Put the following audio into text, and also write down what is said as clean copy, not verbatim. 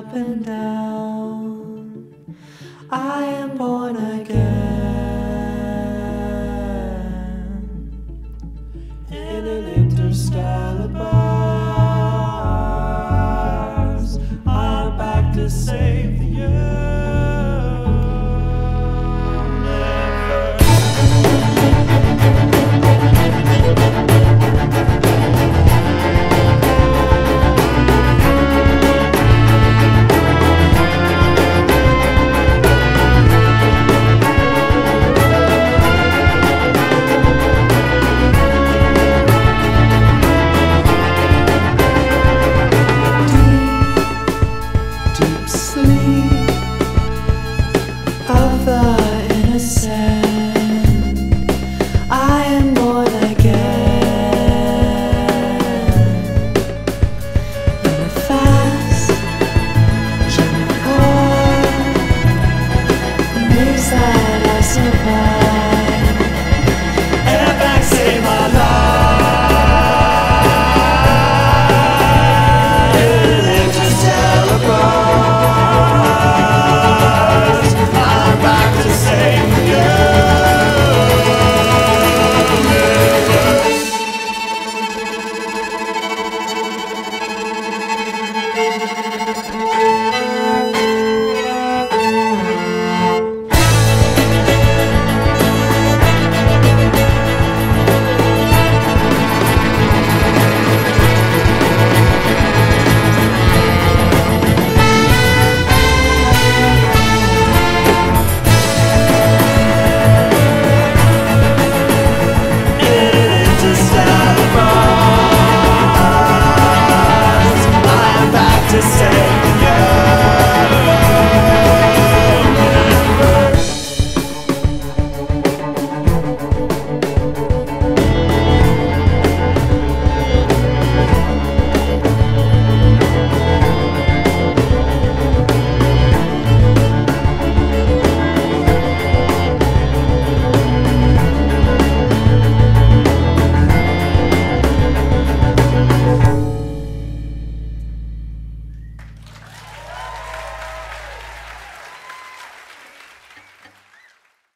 up and down. I am born again in an interstellar body.